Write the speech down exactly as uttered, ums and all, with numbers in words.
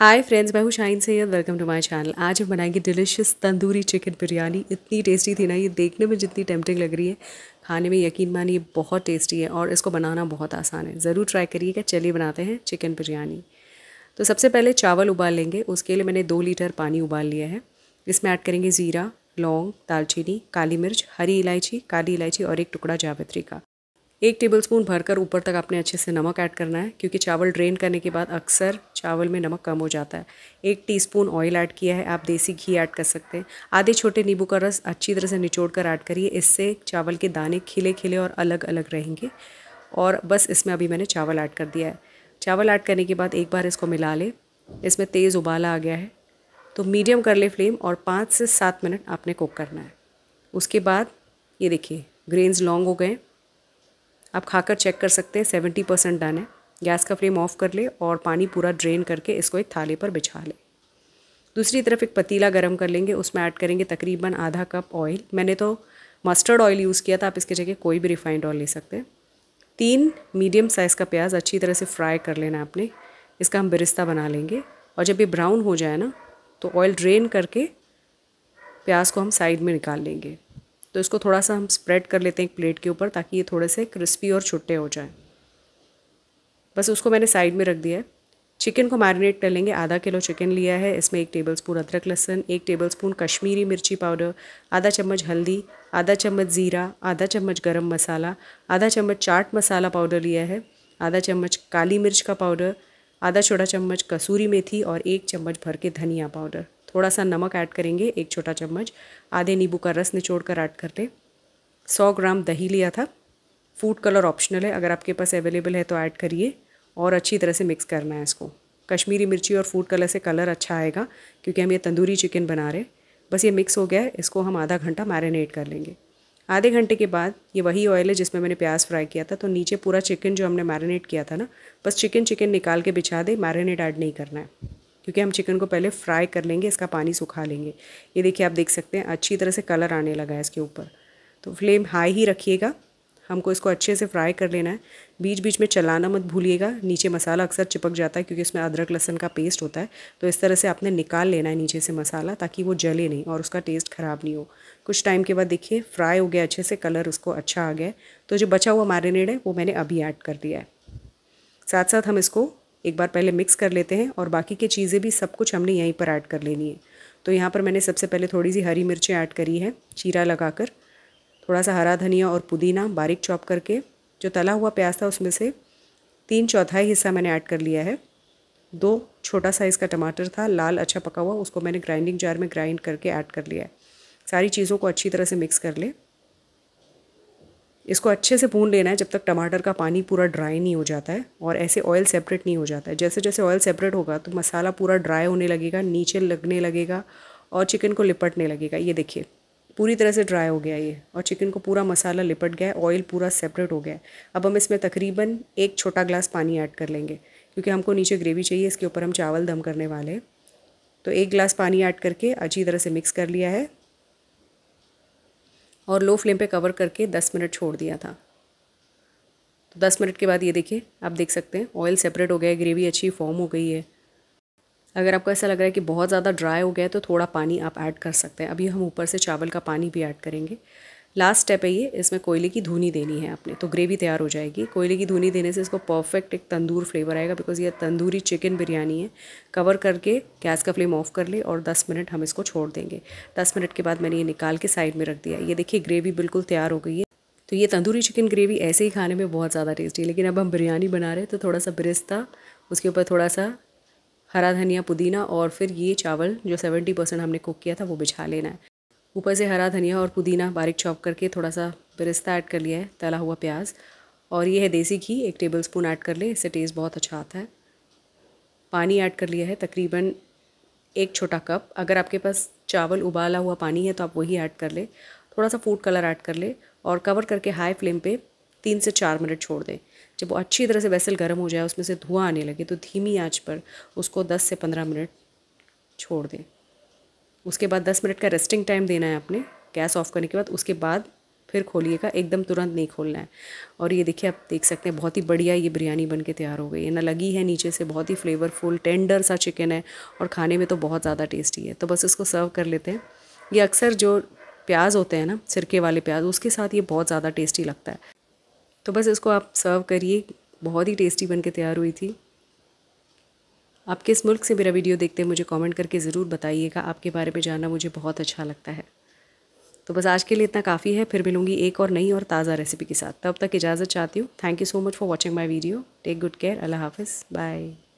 हाय friends, मैं हूँ shine Syed. Welcome to my channel. आज हम बनाएंगे डिलिशियस तंदूरी चिकन बिरयानी। इतनी टेस्टी थी ना, ये देखने में जितनी टेम्पटिंग लग रही है, खाने में यकीन मानिए बहुत टेस्टी है और इसको बनाना बहुत आसान है। ज़रूर ट्राई करिएगा। चलिए बनाते हैं चिकन बिरयानी। तो सबसे पहले चावल उबाल लेंगे। उसके लिए मैंने दो लीटर पानी उबाल लिया है। इसमें ऐड करेंगे ज़ीरा, लौंग, दालचीनी, काली मिर्च, हरी इलायची, काली इलायची और एक टुकड़ा जावित्री का। एक टेबलस्पून भरकर ऊपर तक आपने अच्छे से नमक ऐड करना है, क्योंकि चावल ड्रेन करने के बाद अक्सर चावल में नमक कम हो जाता है। एक टीस्पून ऑयल ऐड किया है, आप देसी घी ऐड कर सकते हैं। आधे छोटे नींबू का रस अच्छी तरह से निचोड़ कर ऐड करिए, इससे चावल के दाने खिले खिले और अलग अलग रहेंगे। और बस इसमें अभी मैंने चावल ऐड कर दिया है। चावल ऐड करने के बाद एक बार इसको मिला लें। इसमें तेज़ उबाल आ गया है तो मीडियम कर लें फ्लेम, और पाँच से सात मिनट आपने कुक करना है। उसके बाद ये देखिए ग्रेन्स लॉन्ग हो गए। आप खाकर चेक कर सकते हैं, सेवेंटी परसेंट डन है। गैस का फ्लेम ऑफ कर ले और पानी पूरा ड्रेन करके इसको एक थाली पर बिछा ले। दूसरी तरफ एक पतीला गरम कर लेंगे। उसमें ऐड करेंगे तकरीबन आधा कप ऑयल। मैंने तो मस्टर्ड ऑयल यूज़ किया था, आप इसकी जगह कोई भी रिफाइंड ऑयल ले सकते हैं। तीन मीडियम साइज़ का प्याज अच्छी तरह से फ्राई कर लेना आपने। इसका हम बिरिस्ता बना लेंगे, और जब ये ब्राउन हो जाए ना तो ऑयल ड्रेन करके प्याज को हम साइड में निकाल लेंगे। तो इसको थोड़ा सा हम स्प्रेड कर लेते हैं एक प्लेट के ऊपर, ताकि ये थोड़े से क्रिस्पी और छोटे हो जाए। बस उसको मैंने साइड में रख दिया है। चिकन को मैरिनेट कर लेंगे। आधा किलो चिकन लिया है। इसमें एक टेबलस्पून अदरक लहसुन, एक टेबलस्पून कश्मीरी मिर्ची पाउडर, आधा चम्मच हल्दी, आधा चम्मच ज़ीरा, आधा चम्मच गरम मसाला, आधा चम्मच चाट मसाला पाउडर लिया है, आधा चम्मच काली मिर्च का पाउडर, आधा छोटा चम्मच कसूरी मेथी और एक चम्मच भर के धनिया पाउडर। थोड़ा सा नमक ऐड करेंगे, एक छोटा चम्मच। आधे नींबू का रस निचोड़ कर ऐड करते। सौ ग्राम दही लिया था। फूड कलर ऑप्शनल है, अगर आपके पास अवेलेबल है तो ऐड करिए। और अच्छी तरह से मिक्स करना है इसको। कश्मीरी मिर्ची और फूड कलर से कलर अच्छा आएगा, क्योंकि हम ये तंदूरी चिकन बना रहे। बस ये मिक्स हो गया है। इसको हम आधा घंटा मैरिनेट कर लेंगे। आधे घंटे के बाद ये वही ऑयल है जिसमें मैंने प्याज फ्राई किया था, तो नीचे पूरा चिकन जो हमने मैरिनेट किया था ना, बस चिकन चिकन निकाल के बिछा दे। मैरिनेट ऐड नहीं करना है, क्योंकि हम चिकन को पहले फ्राई कर लेंगे, इसका पानी सुखा लेंगे। ये देखिए आप देख सकते हैं अच्छी तरह से कलर आने लगा है इसके ऊपर। तो फ्लेम हाई ही रखिएगा, हमको इसको अच्छे से फ्राई कर लेना है। बीच बीच में चलाना मत भूलिएगा, नीचे मसाला अक्सर चिपक जाता है, क्योंकि इसमें अदरक लहसुन का पेस्ट होता है। तो इस तरह से आपने निकाल लेना है नीचे से मसाला, ताकि वो जले नहीं और उसका टेस्ट ख़राब नहीं हो। कुछ टाइम के बाद देखिए फ्राई हो गया अच्छे से, कलर उसको अच्छा आ गया। तो जो बचा हुआ मैरिनेड है वो मैंने अभी ऐड कर दिया है। साथ साथ हम इसको एक बार पहले मिक्स कर लेते हैं, और बाकी की चीज़ें भी सब कुछ हमने यहीं पर ऐड कर लेनी है। तो यहाँ पर मैंने सबसे पहले थोड़ी सी हरी मिर्चें ऐड करी है चीरा लगाकर, थोड़ा सा हरा धनिया और पुदीना बारीक चॉप करके। जो तला हुआ प्याज था उसमें से तीन चौथाई हिस्सा मैंने ऐड कर लिया है। दो छोटा साइज़ का टमाटर था लाल अच्छा पका हुआ, उसको मैंने ग्राइंडिंग जार में ग्राइंड करके ऐड कर लिया है। सारी चीज़ों को अच्छी तरह से मिक्स कर ले। इसको अच्छे से भून लेना है जब तक टमाटर का पानी पूरा ड्राई नहीं हो जाता है और ऐसे ऑयल सेपरेट नहीं हो जाता है। जैसे जैसे ऑयल सेपरेट होगा तो मसाला पूरा ड्राई होने लगेगा, नीचे लगने लगेगा और चिकन को लिपटने लगेगा। ये देखिए पूरी तरह से ड्राई हो गया ये, और चिकन को पूरा मसाला लिपट गया है, ऑयल पूरा सेपरेट हो गया है। अब हम इसमें तकरीबन एक छोटा ग्लास पानी ऐड कर लेंगे, क्योंकि हमको नीचे ग्रेवी चाहिए, इसके ऊपर हम चावल दम करने वाले हैं। तो एक ग्लास पानी ऐड करके अच्छी तरह से मिक्स कर लिया है, और लो फ्लेम पे कवर करके दस मिनट छोड़ दिया था। तो दस मिनट के बाद ये देखिए आप देख सकते हैं ऑयल सेपरेट हो गया है, ग्रेवी अच्छी फॉर्म हो गई है। अगर आपको ऐसा लग रहा है कि बहुत ज़्यादा ड्राई हो गया है तो थोड़ा पानी आप ऐड कर सकते हैं। अभी हम ऊपर से चावल का पानी भी ऐड करेंगे। लास्ट स्टेप है ये, इसमें कोयले की धुनी देनी है आपने, तो ग्रेवी तैयार हो जाएगी। कोयले की धुनी देने से इसको परफेक्ट एक तंदूर फ्लेवर आएगा, बिकॉज ये तंदूरी चिकन बिरयानी है। कवर करके गैस का फ्लेम ऑफ कर ले और दस मिनट हम इसको छोड़ देंगे। दस मिनट के बाद मैंने ये निकाल के साइड में रख दिया। ये देखिए ग्रेवी बिल्कुल तैयार हो गई है। तो ये तंदूरी चिकन ग्रेवी ऐसे ही खाने में बहुत ज़्यादा टेस्टी है, लेकिन अब हम बिरयानी बना रहे हैं। तो थोड़ा सा बिरिस्ता, उसके ऊपर थोड़ा सा हरा धनिया पुदीना, और फिर ये चावल जो सेवेंटी परसेंट हमने कुक किया था वो बिछा लेना है। ऊपर से हरा धनिया और पुदीना बारीक चॉप करके, थोड़ा सा बिरिस्ता ऐड कर लिया है, तला हुआ प्याज, और ये है देसी घी एक टेबलस्पून ऐड कर ले, इससे टेस्ट बहुत अच्छा आता है। पानी ऐड कर लिया है तकरीबन एक छोटा कप। अगर आपके पास चावल उबाला हुआ पानी है तो आप वही ऐड कर ले। थोड़ा सा फूड कलर ऐड कर ले, और कवर करके हाई फ्लेम पे तीन से चार मिनट छोड़ दें। जब वो अच्छी तरह से वैसल गर्म हो जाए, उसमें से धुआँ आने लगे, तो धीमी आँच पर उसको दस से पंद्रह मिनट छोड़ दें। उसके बाद दस मिनट का रेस्टिंग टाइम देना है आपने गैस ऑफ करने के बाद। उसके बाद फिर खोलिएगा, एकदम तुरंत नहीं खोलना है। और ये देखिए आप देख सकते हैं बहुत ही बढ़िया ये बिरयानी बनके तैयार हो गई है ना, लगी है नीचे से, बहुत ही फ्लेवरफुल टेंडर सा चिकन है और खाने में तो बहुत ज़्यादा टेस्टी है। तो बस इसको सर्व कर लेते हैं। ये अक्सर जो प्याज होते हैं ना, सिरके वाले प्याज, उसके साथ ये बहुत ज़्यादा टेस्टी लगता है। तो बस इसको आप सर्व करिए, बहुत ही टेस्टी बनके तैयार हुई थी। आप किस मुल्क से मेरा वीडियो देखते हैं मुझे कमेंट करके ज़रूर बताइएगा, आपके बारे में जानना मुझे बहुत अच्छा लगता है। तो बस आज के लिए इतना काफ़ी है, फिर मिलूंगी एक और नई और ताज़ा रेसिपी के साथ। तब तक इजाज़त चाहती हूँ। Thank you so much for watching my video. Take good care. अल्लाह हाफिज़। बाय।